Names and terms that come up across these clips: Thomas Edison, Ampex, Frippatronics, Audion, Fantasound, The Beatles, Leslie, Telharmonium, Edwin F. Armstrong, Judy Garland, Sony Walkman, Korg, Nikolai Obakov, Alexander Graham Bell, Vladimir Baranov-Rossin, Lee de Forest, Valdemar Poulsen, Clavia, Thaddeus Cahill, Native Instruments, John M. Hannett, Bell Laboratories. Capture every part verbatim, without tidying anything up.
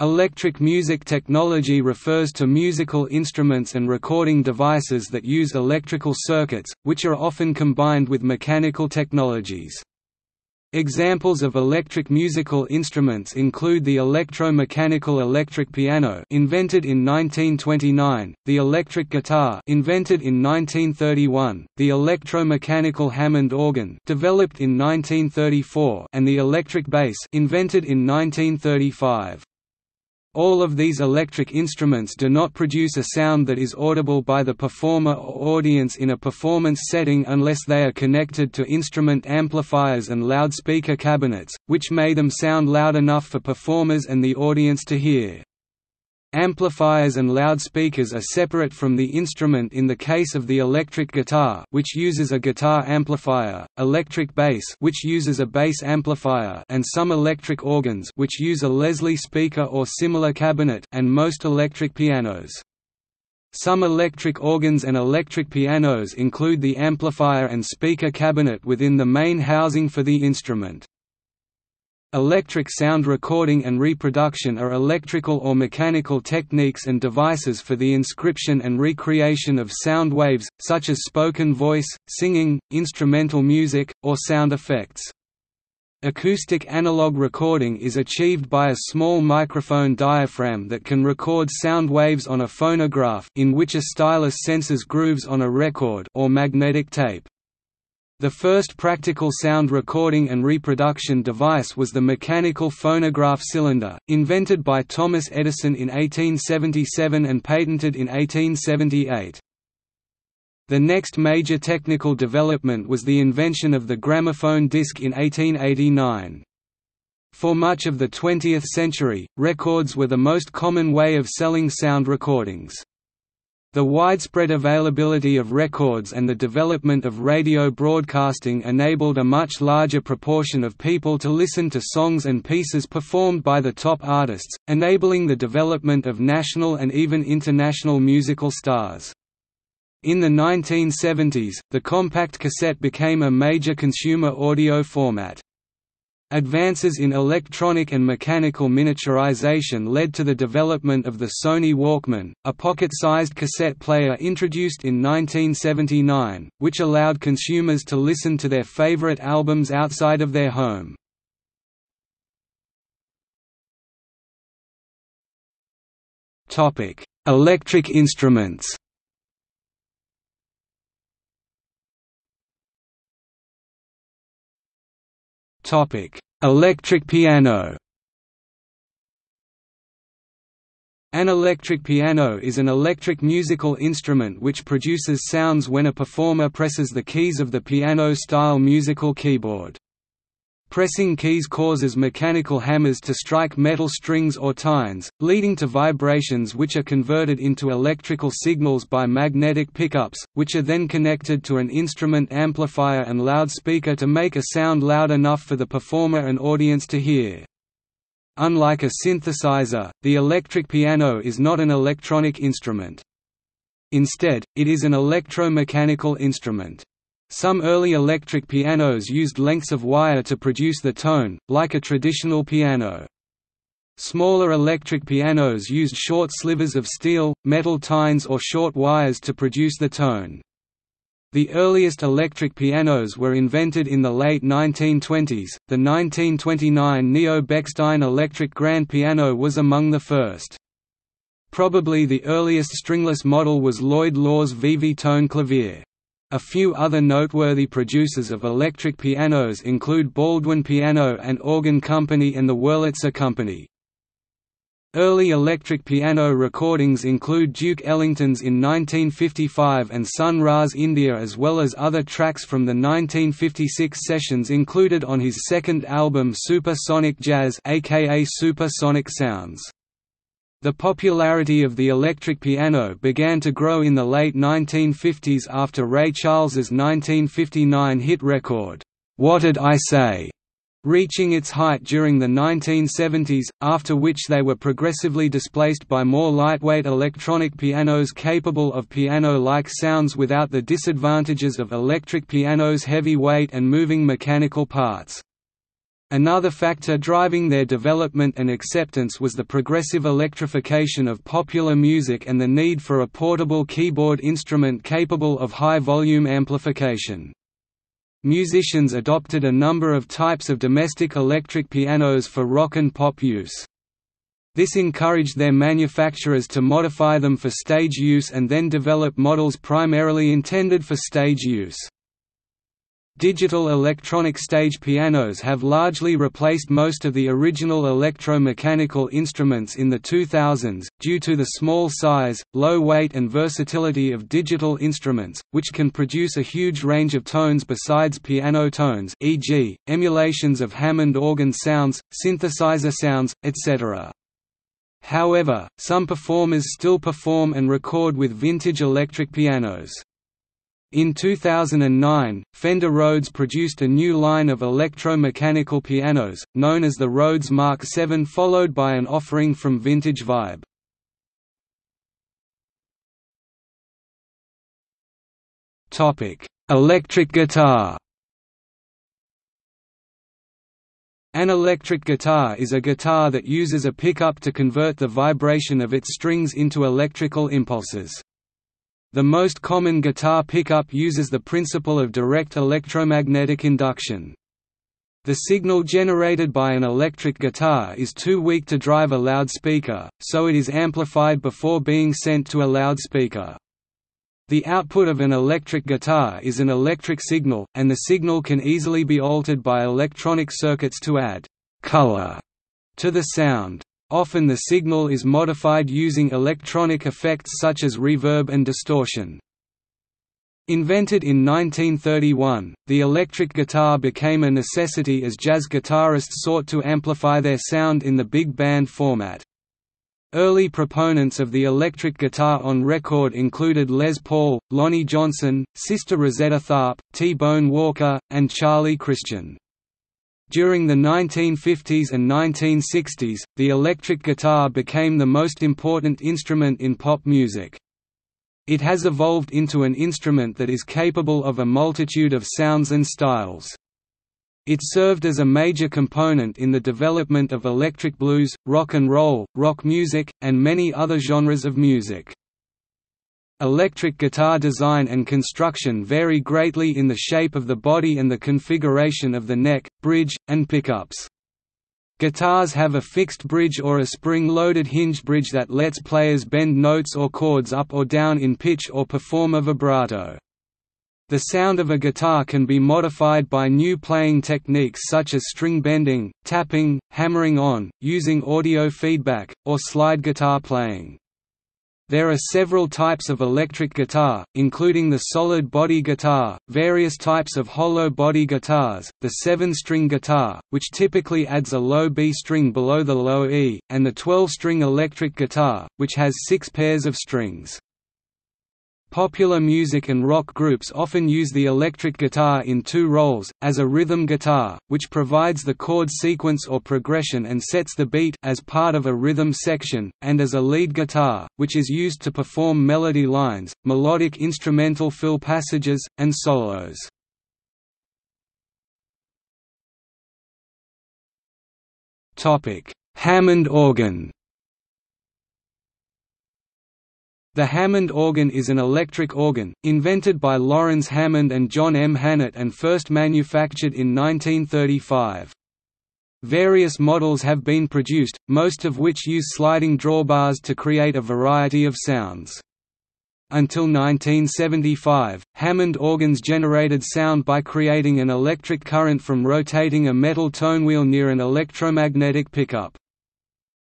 Electric music technology refers to musical instruments and recording devices that use electrical circuits, which are often combined with mechanical technologies. Examples of electric musical instruments include the electromechanical electric piano, invented in nineteen twenty-nine, the electric guitar, invented in nineteen thirty-one, the electromechanical Hammond organ, developed in nineteen thirty-four, and the electric bass, invented in nineteen thirty-five. All of these electric instruments do not produce a sound that is audible by the performer or audience in a performance setting unless they are connected to instrument amplifiers and loudspeaker cabinets, which may them sound loud enough for performers and the audience to hear. Amplifiers and loudspeakers are separate from the instrument in the case of the electric guitar, which uses a guitar amplifier, electric bass, which uses a bass amplifier, and some electric organs, which use a Leslie speaker or similar cabinet, and most electric pianos. Some electric organs and electric pianos include the amplifier and speaker cabinet within the main housing for the instrument. Electric sound recording and reproduction are electrical or mechanical techniques and devices for the inscription and recreation of sound waves, such as spoken voice, singing, instrumental music, or sound effects. Acoustic analog recording is achieved by a small microphone diaphragm that can record sound waves on a phonograph, in which a stylus senses grooves on a record, or magnetic tape. The first practical sound recording and reproduction device was the mechanical phonograph cylinder, invented by Thomas Edison in eighteen seventy-seven and patented in eighteen seventy-eight. The next major technical development was the invention of the gramophone disc in eighteen eighty-nine. For much of the twentieth century, records were the most common way of selling sound recordings. The widespread availability of records and the development of radio broadcasting enabled a much larger proportion of people to listen to songs and pieces performed by the top artists, enabling the development of national and even international musical stars. In the nineteen seventies, the compact cassette became a major consumer audio format. Advances in electronic and mechanical miniaturization led to the development of the Sony Walkman, a pocket-sized cassette player introduced in nineteen seventy-nine, which allowed consumers to listen to their favorite albums outside of their home. Topic: Electric instruments. Topic: Electric piano. An electric piano is an electric musical instrument which produces sounds when a performer presses the keys of the piano-style musical keyboard. Pressing keys causes mechanical hammers to strike metal strings or tines, leading to vibrations which are converted into electrical signals by magnetic pickups, which are then connected to an instrument amplifier and loudspeaker to make a sound loud enough for the performer and audience to hear. Unlike a synthesizer, the electric piano is not an electronic instrument. Instead, it is an electromechanical instrument. Some early electric pianos used lengths of wire to produce the tone, like a traditional piano. Smaller electric pianos used short slivers of steel, metal tines or short wires to produce the tone. The earliest electric pianos were invented in the late nineteen twenties. The nineteen twenty-nine Neo-Bechstein electric grand piano was among the first. Probably the earliest stringless model was Lloyd Law's V V Tone Clavier. A few other noteworthy producers of electric pianos include Baldwin Piano and Organ Company and the Wurlitzer Company. Early electric piano recordings include Duke Ellington's in nineteen fifty-five and Sun Ra's India, as well as other tracks from the nineteen fifty-six sessions included on his second album Super Sonic Jazz, aka Super Sonic Sounds. The popularity of the electric piano began to grow in the late nineteen fifties after Ray Charles's nineteen fifty-nine hit record, "What'd I Say?", reaching its height during the nineteen seventies, after which they were progressively displaced by more lightweight electronic pianos capable of piano-like sounds without the disadvantages of electric piano's heavy weight and moving mechanical parts. Another factor driving their development and acceptance was the progressive electrification of popular music and the need for a portable keyboard instrument capable of high-volume amplification. Musicians adopted a number of types of domestic electric pianos for rock and pop use. This encouraged their manufacturers to modify them for stage use and then develop models primarily intended for stage use. Digital electronic stage pianos have largely replaced most of the original electromechanical instruments in the two thousands, due to the small size, low weight and versatility of digital instruments, which can produce a huge range of tones besides piano tones, for example, emulations of Hammond organ sounds, synthesizer sounds, et cetera. However, some performers still perform and record with vintage electric pianos. In two thousand nine, Fender Rhodes produced a new line of electromechanical pianos, known as the Rhodes Mark seven, followed by an offering from Vintage Vibe. Electric guitar. An electric guitar is a guitar that uses a pickup to convert the vibration of its strings into electrical impulses. The most common guitar pickup uses the principle of direct electromagnetic induction. The signal generated by an electric guitar is too weak to drive a loudspeaker, so it is amplified before being sent to a loudspeaker. The output of an electric guitar is an electric signal, and the signal can easily be altered by electronic circuits to add color to the sound. Often the signal is modified using electronic effects such as reverb and distortion. Invented in nineteen thirty-one, the electric guitar became a necessity as jazz guitarists sought to amplify their sound in the big band format. Early proponents of the electric guitar on record included Les Paul, Lonnie Johnson, Sister Rosetta Tharpe, T-Bone Walker, and Charlie Christian. During the nineteen fifties and nineteen sixties, the electric guitar became the most important instrument in pop music. It has evolved into an instrument that is capable of a multitude of sounds and styles. It served as a major component in the development of electric blues, rock and roll, rock music, and many other genres of music. Electric guitar design and construction vary greatly in the shape of the body and the configuration of the neck, bridge, and pickups. Guitars have a fixed bridge or a spring-loaded hinged bridge that lets players bend notes or chords up or down in pitch or perform a vibrato. The sound of a guitar can be modified by new playing techniques such as string bending, tapping, hammering on, using audio feedback, or slide guitar playing. There are several types of electric guitar, including the solid body guitar, various types of hollow body guitars, the seven-string guitar, which typically adds a low B string below the low E, and the twelve-string electric guitar, which has six pairs of strings. Popular music and rock groups often use the electric guitar in two roles, as a rhythm guitar, which provides the chord sequence or progression and sets the beat as part of a rhythm section, and as a lead guitar, which is used to perform melody lines, melodic instrumental fill passages, and solos. Hammond organ. The Hammond organ is an electric organ, invented by Lawrence Hammond and John M. Hannett and first manufactured in nineteen thirty-five. Various models have been produced, most of which use sliding drawbars to create a variety of sounds. Until nineteen seventy-five, Hammond organs generated sound by creating an electric current from rotating a metal tonewheel near an electromagnetic pickup.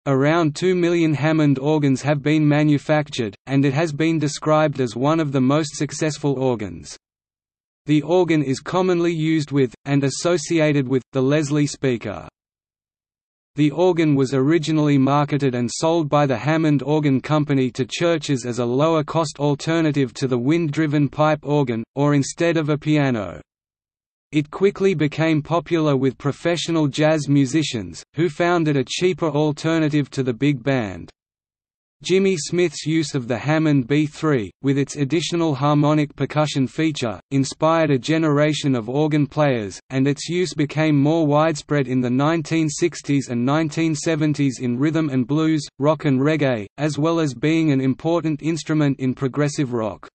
Around two million Hammond organs have been manufactured, and it has been described as one of the most successful organs. The organ is commonly used with, and associated with, the Leslie speaker. The organ was originally marketed and sold by the Hammond Organ Company to churches as a lower-cost alternative to the wind-driven pipe organ, or instead of a piano. It quickly became popular with professional jazz musicians, who found it a cheaper alternative to the big band. Jimmy Smith's use of the Hammond B three, with its additional harmonic percussion feature, inspired a generation of organ players, and its use became more widespread in the nineteen sixties and nineteen seventies in rhythm and blues, rock and reggae, as well as being an important instrument in progressive rock.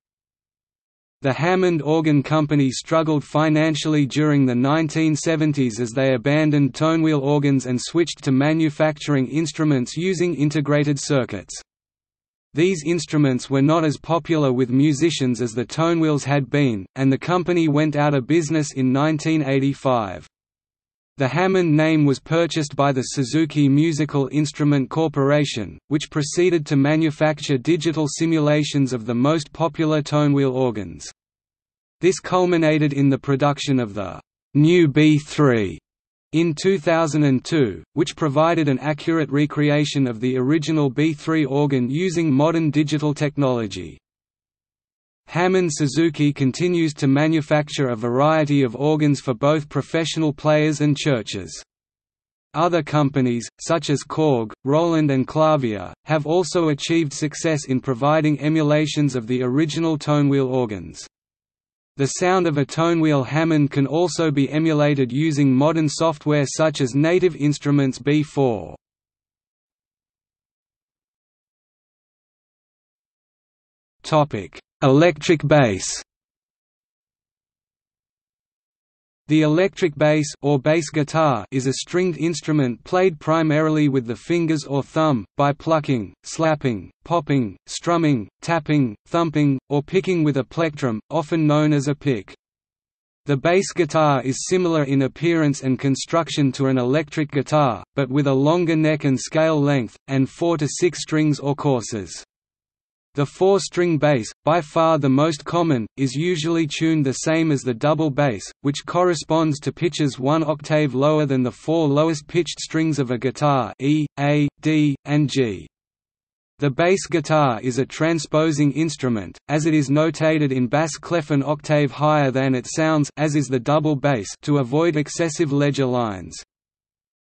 The Hammond Organ Company struggled financially during the nineteen seventies as they abandoned tonewheel organs and switched to manufacturing instruments using integrated circuits. These instruments were not as popular with musicians as the tonewheels had been, and the company went out of business in nineteen eighty-five. The Hammond name was purchased by the Suzuki Musical Instrument Corporation, which proceeded to manufacture digital simulations of the most popular tonewheel organs. This culminated in the production of the new B three in two thousand two, which provided an accurate recreation of the original B three organ using modern digital technology. Hammond Suzuki continues to manufacture a variety of organs for both professional players and churches. Other companies, such as Korg, Roland and Clavia, have also achieved success in providing emulations of the original tonewheel organs. The sound of a tonewheel Hammond can also be emulated using modern software such as Native Instruments B four. Electric bass. The electric bass, or bass guitar, is a stringed instrument played primarily with the fingers or thumb, by plucking, slapping, popping, strumming, tapping, thumping, or picking with a plectrum, often known as a pick. The bass guitar is similar in appearance and construction to an electric guitar, but with a longer neck and scale length, and four to six strings or courses. The four-string bass, by far the most common, is usually tuned the same as the double bass, which corresponds to pitches one octave lower than the four lowest pitched strings of a guitar E, A, D, and G. The bass guitar is a transposing instrument, as it is notated in bass clef an octave higher than it sounds, as is the double bass, to avoid excessive ledger lines.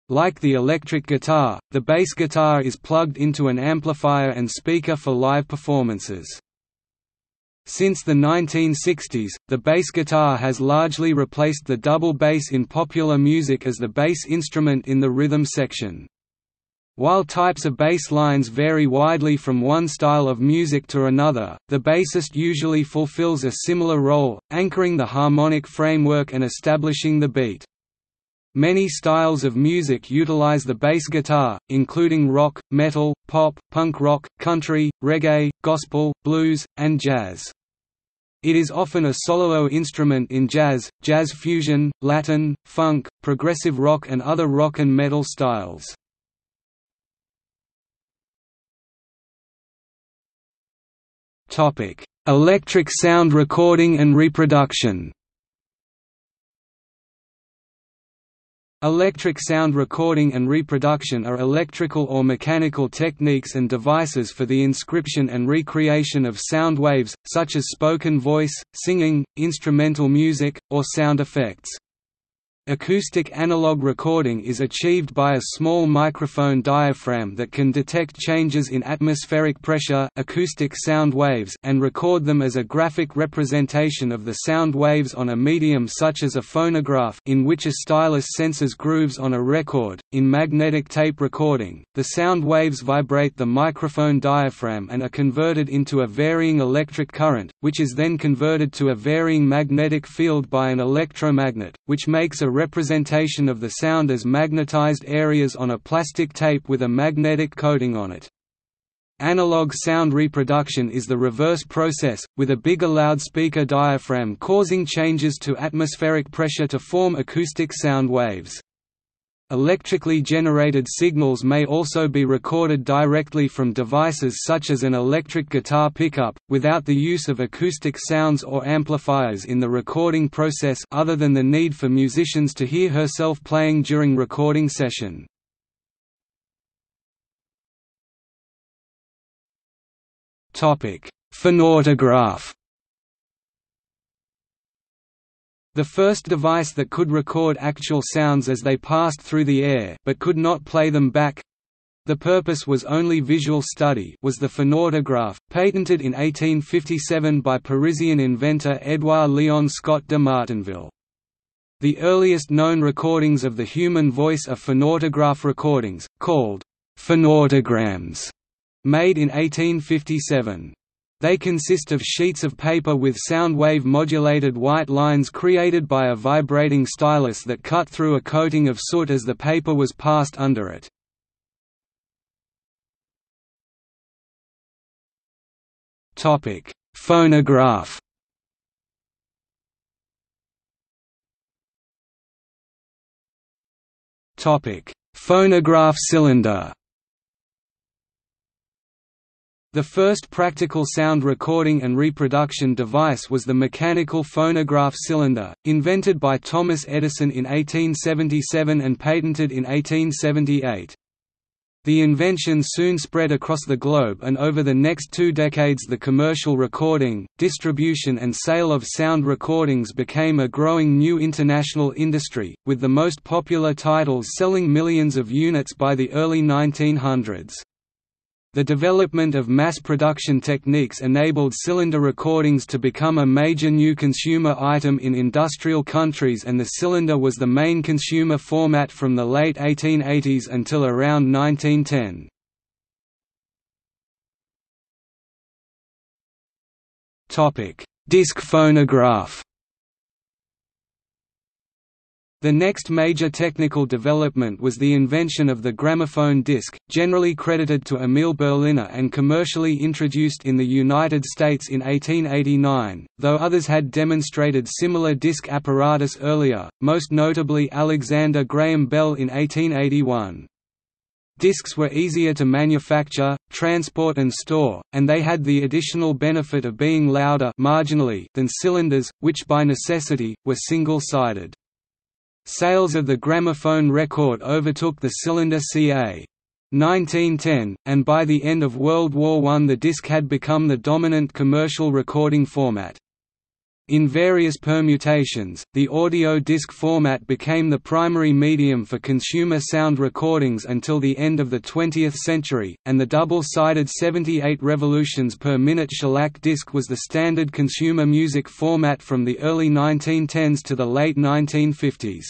Like the electric guitar, the bass guitar is plugged into an amplifier and speaker for live performances. Since the nineteen sixties, the bass guitar has largely replaced the double bass in popular music as the bass instrument in the rhythm section. While types of bass lines vary widely from one style of music to another, the bassist usually fulfills a similar role, anchoring the harmonic framework and establishing the beat. Many styles of music utilize the bass guitar, including rock, metal, pop, punk rock, country, reggae, gospel, blues, and jazz. It is often a solo instrument in jazz, jazz fusion, Latin, funk, progressive rock and other rock and metal styles. Electric sound recording and reproduction. Electric sound recording and reproduction are electrical or mechanical techniques and devices for the inscription and recreation of sound waves, such as spoken voice, singing, instrumental music, or sound effects. Acoustic analog recording is achieved by a small microphone diaphragm that can detect changes in atmospheric pressure, acoustic sound waves, and record them as a graphic representation of the sound waves on a medium such as a phonograph, in which a stylus senses grooves on a record. In magnetic tape recording, the sound waves vibrate the microphone diaphragm and are converted into a varying electric current, which is then converted to a varying magnetic field by an electromagnet, which makes a representation of the sound as magnetized areas on a plastic tape with a magnetic coating on it. Analog sound reproduction is the reverse process, with a bigger loudspeaker diaphragm causing changes to atmospheric pressure to form acoustic sound waves. Electrically generated signals may also be recorded directly from devices such as an electric guitar pickup, without the use of acoustic sounds or amplifiers in the recording process, other than the need for musicians to hear herself playing during recording session. Phonautograph. The first device that could record actual sounds as they passed through the air but could not play them back The purpose was only visual study, was the phonautograph, patented in eighteen fifty-seven by Parisian inventor Édouard Léon Scott de Martinville. The earliest known recordings of the human voice are phonautograph recordings, called phanautograms, made in eighteen fifty-seven. They consist of sheets of paper with sound wave modulated white lines created by a vibrating stylus that cut through a coating of soot as the paper was passed under it. Topic: Phonograph. Topic: Phonograph cylinder. The first practical sound recording and reproduction device was the mechanical phonograph cylinder, invented by Thomas Edison in eighteen seventy-seven and patented in eighteen seventy-eight. The invention soon spread across the globe, and over the next two decades the commercial recording, distribution and sale of sound recordings became a growing new international industry, with the most popular titles selling millions of units by the early nineteen hundreds. The development of mass production techniques enabled cylinder recordings to become a major new consumer item in industrial countries, and the cylinder was the main consumer format from the late eighteen eighties until around nineteen ten. Topic: Disc phonograph. The next major technical development was the invention of the gramophone disc, generally credited to Emil Berliner and commercially introduced in the United States in eighteen eighty-nine, though others had demonstrated similar disc apparatus earlier, most notably Alexander Graham Bell in eighteen eighty-one. Discs were easier to manufacture, transport and store, and they had the additional benefit of being louder marginally than cylinders, which by necessity, were single-sided. Sales of the gramophone record overtook the cylinder circa nineteen ten, and by the end of World War One the disc had become the dominant commercial recording format. In various permutations, the audio disc format became the primary medium for consumer sound recordings until the end of the twentieth century, and the double-sided seventy-eight revolutions per minute shellac disc was the standard consumer music format from the early nineteen tens to the late nineteen fifties.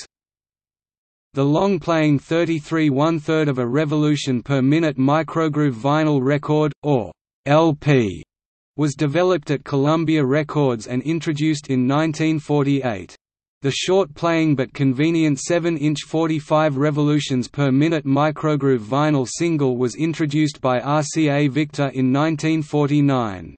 The long-playing thirty-three one-third of a revolution per minute microgroove vinyl record, or L P, was developed at Columbia Records and introduced in nineteen forty-eight. The short-playing but convenient seven-inch forty-five revolutions per minute microgroove vinyl single was introduced by R C A Victor in nineteen forty-nine.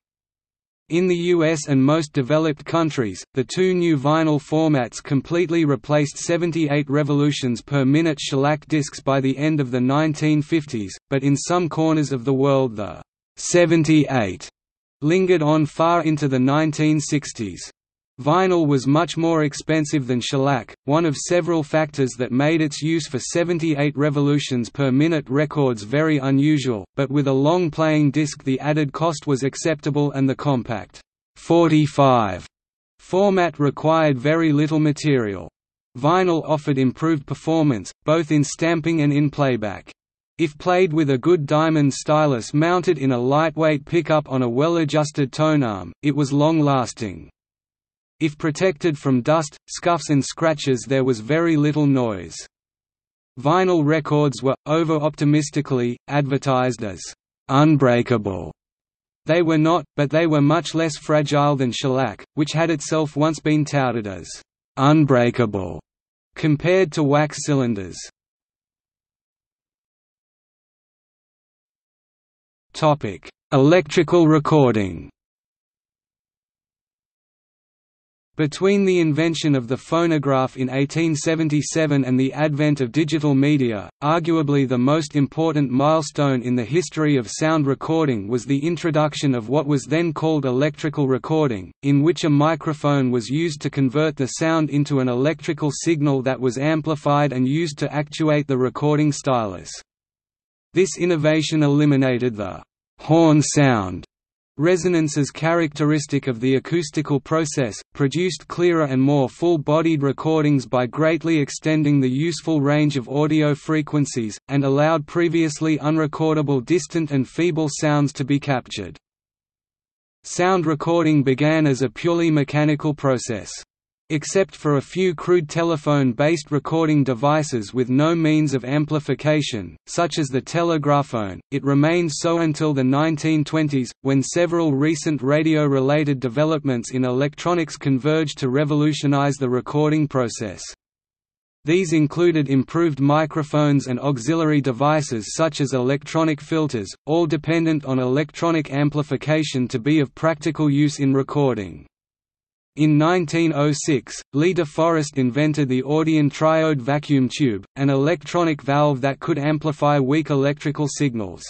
In the U S and most developed countries, the two new vinyl formats completely replaced seventy-eight revolutions per minute shellac discs by the end of the nineteen fifties, but in some corners of the world the seventy-eight lingered on far into the nineteen sixties. Vinyl was much more expensive than shellac, one of several factors that made its use for seventy-eight revolutions per minute records very unusual, but with a long-playing disc the added cost was acceptable and the compact forty-five format required very little material. Vinyl offered improved performance, both in stamping and in playback. If played with a good diamond stylus mounted in a lightweight pickup on a well-adjusted tonearm, it was long-lasting. If protected from dust, scuffs and scratches there was very little noise. Vinyl records were, over-optimistically, advertised as unbreakable. They were not, but they were much less fragile than shellac, which had itself once been touted as unbreakable, compared to wax cylinders. Topic: Electrical recording. Between the invention of the phonograph in eighteen seventy-seven and the advent of digital media, arguably the most important milestone in the history of sound recording was the introduction of what was then called electrical recording, in which a microphone was used to convert the sound into an electrical signal that was amplified and used to actuate the recording stylus. This innovation eliminated the horn sound Resonances characteristic of the acoustical process, produced clearer and more full-bodied recordings by greatly extending the useful range of audio frequencies, and allowed previously unrecordable distant and feeble sounds to be captured. Sound recording began as a purely mechanical process. Except for a few crude telephone-based recording devices with no means of amplification, such as the telegraphone, it remained so until the nineteen twenties, when several recent radio-related developments in electronics converged to revolutionize the recording process. These included improved microphones and auxiliary devices such as electronic filters, all dependent on electronic amplification to be of practical use in recording. In nineteen oh six, Lee de Forest invented the Audion triode vacuum tube, an electronic valve that could amplify weak electrical signals.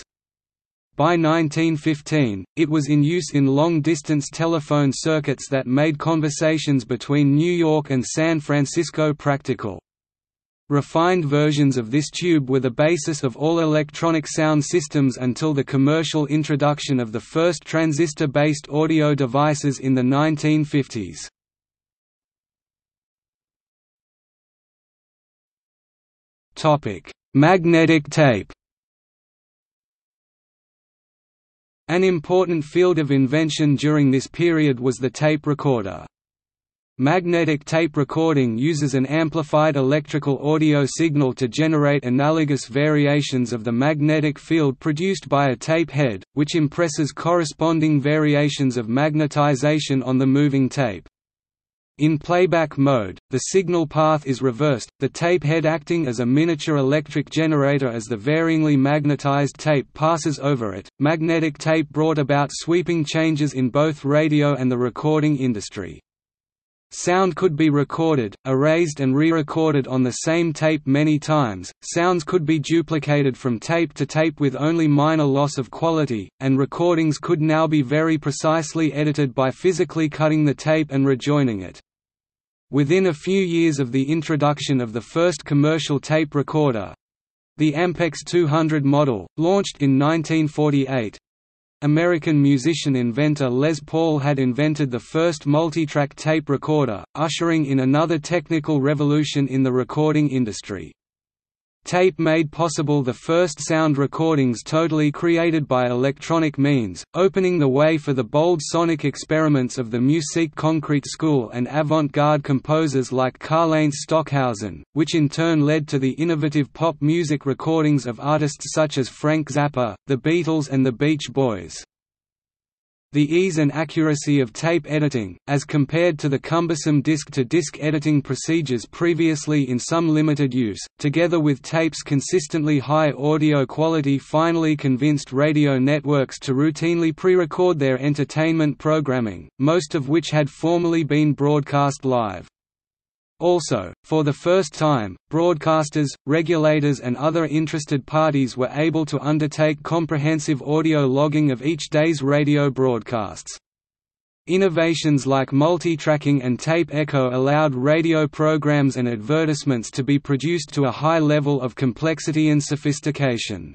By nineteen fifteen, it was in use in long-distance telephone circuits that made conversations between New York and San Francisco practical. Refined versions of this tube were the basis of all electronic sound systems until the commercial introduction of the first transistor-based audio devices in the nineteen fifties. Magnetic tape. An important field of invention during this period was the tape recorder. Magnetic tape recording uses an amplified electrical audio signal to generate analogous variations of the magnetic field produced by a tape head, which impresses corresponding variations of magnetization on the moving tape. In playback mode, the signal path is reversed, the tape head acting as a miniature electric generator as the varyingly magnetized tape passes over it. Magnetic tape brought about sweeping changes in both radio and the recording industry. Sound could be recorded, erased and re-recorded on the same tape many times, sounds could be duplicated from tape to tape with only minor loss of quality, and recordings could now be very precisely edited by physically cutting the tape and rejoining it. Within a few years of the introduction of the first commercial tape recorder—the Ampex two hundred model, launched in nineteen forty-eight— American musician-inventor Les Paul had invented the first multitrack tape recorder, ushering in another technical revolution in the recording industry. Tape made possible the first sound recordings totally created by electronic means, opening the way for the bold sonic experiments of the Musique Concrète school and avant-garde composers like Karlheinz Stockhausen, which in turn led to the innovative pop music recordings of artists such as Frank Zappa, The Beatles and The Beach Boys. The ease and accuracy of tape editing, as compared to the cumbersome disc-to-disc editing procedures previously in some limited use, together with tape's consistently high audio quality, finally convinced radio networks to routinely pre-record their entertainment programming, most of which had formerly been broadcast live. Also, for the first time, broadcasters, regulators and other interested parties were able to undertake comprehensive audio logging of each day's radio broadcasts. Innovations like multitracking and tape echo allowed radio programs and advertisements to be produced to a high level of complexity and sophistication.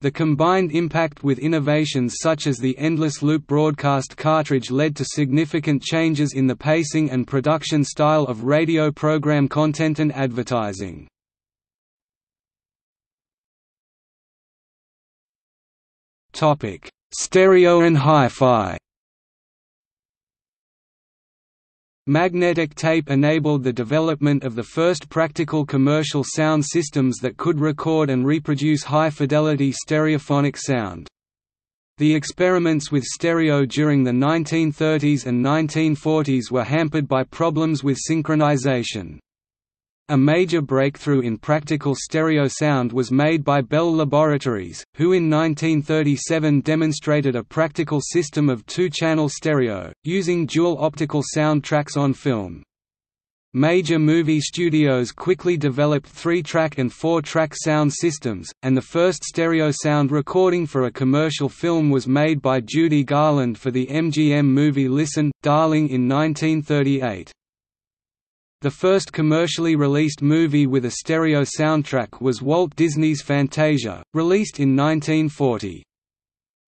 The combined impact with innovations such as the endless loop broadcast cartridge led to significant changes in the pacing and production style of radio program content and advertising. Topic: Stereo and hi-fi. Magnetic tape enabled the development of the first practical commercial sound systems that could record and reproduce high-fidelity stereophonic sound. The experiments with stereo during the nineteen thirties and nineteen forties were hampered by problems with synchronization. A major breakthrough in practical stereo sound was made by Bell Laboratories, who in nineteen thirty-seven demonstrated a practical system of two-channel stereo, using dual optical soundtracks on film. Major movie studios quickly developed three-track and four-track sound systems, and the first stereo sound recording for a commercial film was made by Judy Garland for the M G M movie Listen, Darling in nineteen thirty-eight. The first commercially released movie with a stereo soundtrack was Walt Disney's Fantasia, released in nineteen forty.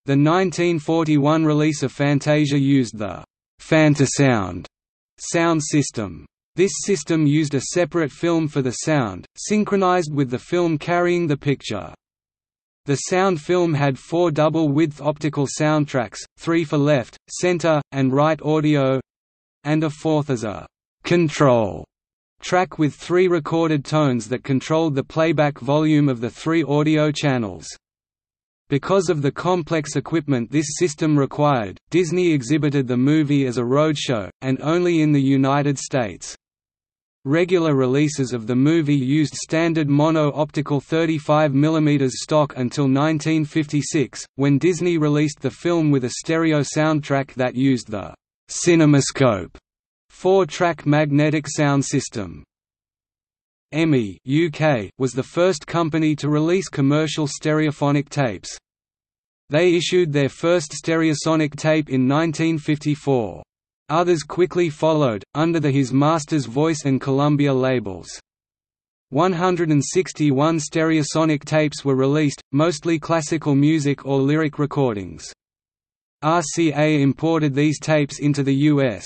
The nineteen forty-one release of Fantasia used the Fantasound sound system. This system used a separate film for the sound, synchronized with the film carrying the picture. The sound film had four double-width optical soundtracks, three for left, center, and right audio—and a fourth as a «control» track with three recorded tones that controlled the playback volume of the three audio channels. Because of the complex equipment this system required, Disney exhibited the movie as a roadshow, and only in the United States. Regular releases of the movie used standard mono-optical thirty-five millimeter stock until nineteen fifty-six, when Disney released the film with a stereo soundtrack that used the «Cinemascope» four-track magnetic sound system. E M I (U K) was the first company to release commercial stereophonic tapes. They issued their first stereosonic tape in nineteen fifty-four. Others quickly followed, under the His Master's Voice and Columbia labels. one hundred sixty-one stereosonic tapes were released, mostly classical music or lyric recordings. R C A imported these tapes into the U S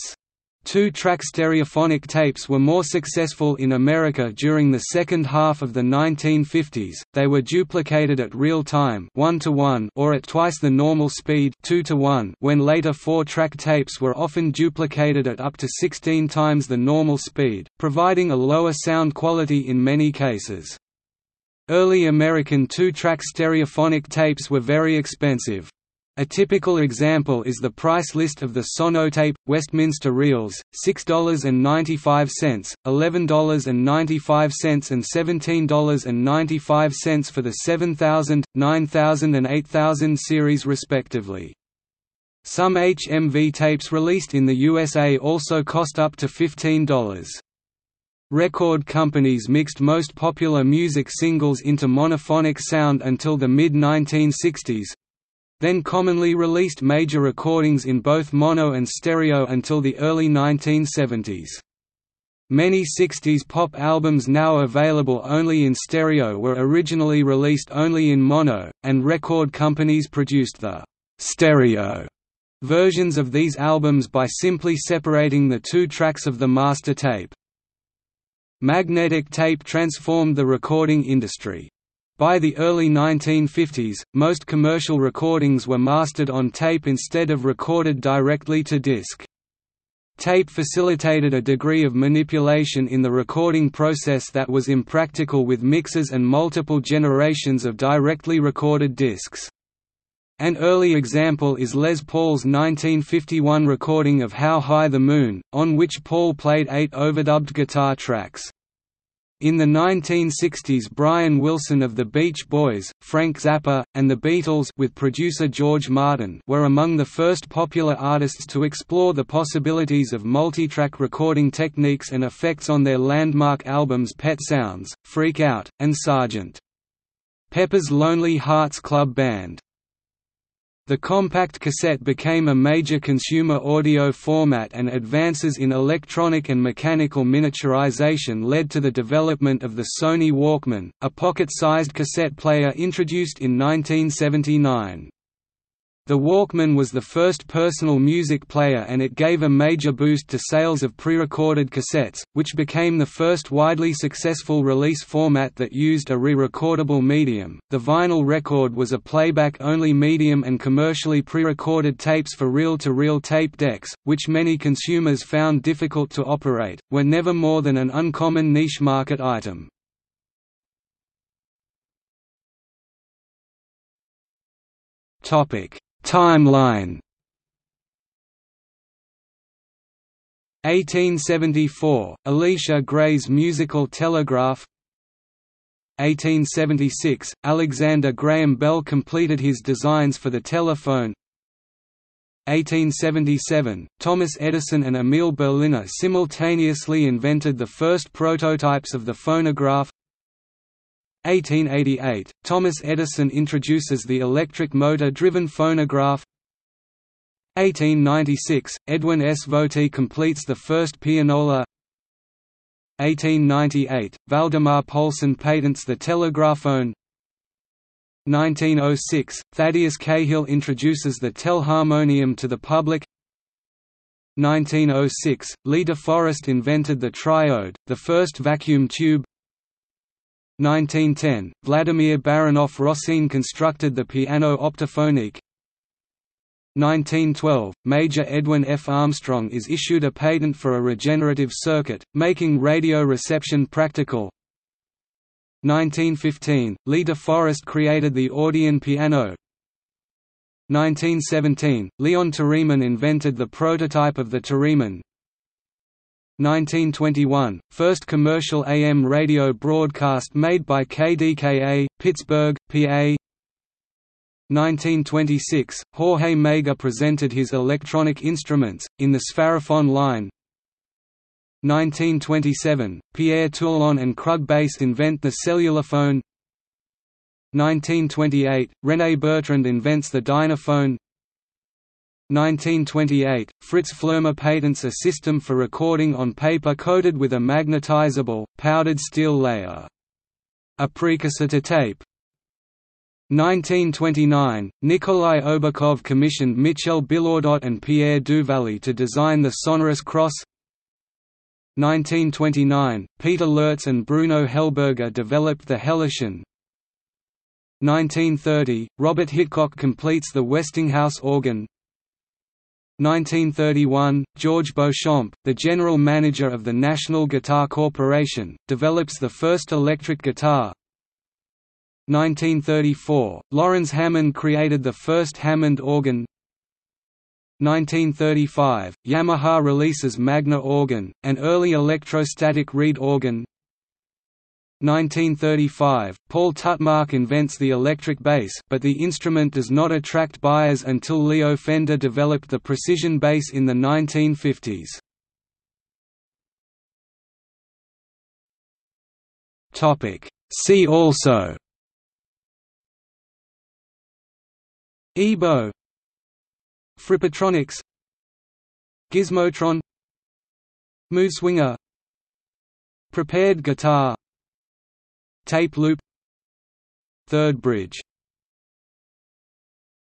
Two-track stereophonic tapes were more successful in America during the second half of the nineteen fifties. They were duplicated at real time one to one or at twice the normal speed two to one when later four-track tapes were often duplicated at up to sixteen times the normal speed, providing a lower sound quality in many cases. Early American two-track stereophonic tapes were very expensive. A typical example is the price list of the Sonotape, Westminster reels, six dollars and ninety-five cents, eleven dollars and ninety-five cents and seventeen dollars and ninety-five cents for the seven thousand, nine thousand and eight thousand series respectively. Some H M V tapes released in the U S A also cost up to fifteen dollars. Record companies mixed most popular music singles into monophonic sound until the mid nineteen sixties, then commonly released major recordings in both mono and stereo until the early nineteen seventies. Many sixties pop albums now available only in stereo were originally released only in mono, and record companies produced the «stereo» versions of these albums by simply separating the two tracks of the master tape. Magnetic tape transformed the recording industry. By the early nineteen fifties, most commercial recordings were mastered on tape instead of recorded directly to disc. Tape facilitated a degree of manipulation in the recording process that was impractical with mixers and multiple generations of directly recorded discs. An early example is Les Paul's nineteen fifty-one recording of How High the Moon, on which Paul played eight overdubbed guitar tracks. In the nineteen sixties, Brian Wilson of The Beach Boys, Frank Zappa, and The Beatles with producer George Martin were among the first popular artists to explore the possibilities of multitrack recording techniques and effects on their landmark albums Pet Sounds, Freak Out, and Sergeant Pepper's Lonely Hearts Club Band. The compact cassette became a major consumer audio format, and advances in electronic and mechanical miniaturization led to the development of the Sony Walkman, a pocket-sized cassette player introduced in nineteen seventy-nine. The Walkman was the first personal music player, and it gave a major boost to sales of pre-recorded cassettes, which became the first widely successful release format that used a re-recordable medium. The vinyl record was a playback-only medium, and commercially pre-recorded tapes for reel-to-reel tape decks, which many consumers found difficult to operate, were never more than an uncommon niche market item. Topic: Timeline. eighteen seventy-four – Elisha Gray's musical Telegraph. Eighteen seventy-six – Alexander Graham Bell completed his designs for the telephone. Eighteen seventy-seven – Thomas Edison and Emil Berliner simultaneously invented the first prototypes of the phonograph. eighteen eighty-eight – Thomas Edison introduces the electric motor-driven phonograph. Eighteen ninety-six – Edwin S. Voti completes the first pianola. Eighteen ninety-eight – Valdemar Poulsen patents the telegraphone. nineteen oh six, Thaddeus Cahill introduces the telharmonium to the public. nineteen oh six, Lee de Forest invented the triode, the first vacuum tube. nineteen ten, Vladimir Baranov-Rossin constructed the piano optophonique. nineteen twelve, Major Edwin F. Armstrong is issued a patent for a regenerative circuit, making radio reception practical. nineteen fifteen, Lee de Forest created the Audion piano. nineteen seventeen, Leon Theremin invented the prototype of the Theremin. nineteen twenty-one, first commercial A M radio broadcast made by K D K A, Pittsburgh, P A. nineteen twenty-six, Jorge Mega presented his electronic instruments, in the Spharophone line. nineteen twenty-seven, Pierre Toulon and Krug-Base invent the cellular phone. nineteen twenty-eight, René Bertrand invents the Dynaphone. nineteen twenty-eight, Fritz Flermer patents a system for recording on paper coated with a magnetizable, powdered steel layer. A precursor to tape. nineteen twenty-nine, Nikolai Obakov commissioned Michel Bilordot and Pierre Duvally to design the sonorous cross. nineteen twenty-nine, Peter Lertz and Bruno Hellberger developed the Helician. nineteen thirty, Robert Hitchcock completes the Westinghouse organ. nineteen thirty-one, George Beauchamp, the general manager of the National Guitar Corporation, develops the first electric guitar. nineteen thirty-four, Lawrence Hammond created the first Hammond organ. nineteen thirty-five, Yamaha releases Magna organ, an early electrostatic reed organ. nineteen thirty-five, Paul Tutmark invents the electric bass, but the instrument does not attract buyers until Leo Fender developed the precision bass in the nineteen fifties. Topic: See also Ebow, Frippatronics, Gizmotron, Moveswinger, Prepared guitar, Tape loop, Third bridge.